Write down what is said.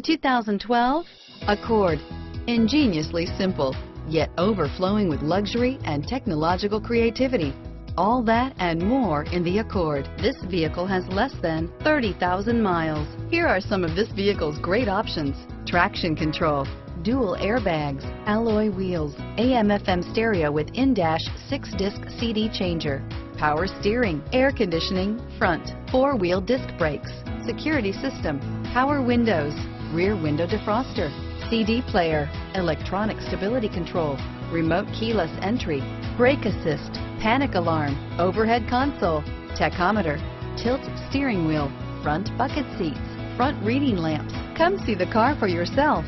2012 Accord. Ingeniously simple, yet overflowing with luxury and technological creativity. All that and more in the Accord. This vehicle has less than 30,000 miles. Here are some of this vehicle's great options: traction control, dual airbags, alloy wheels, AM/FM stereo with in-dash 6-disc CD changer, power steering, air conditioning, front, 4-wheel disc brakes, security system, power windows, rear window defroster, CD player, electronic stability control, remote keyless entry, brake assist, panic alarm, overhead console, tachometer, tilt steering wheel, front bucket seats, front reading lamps. Come see the car for yourself.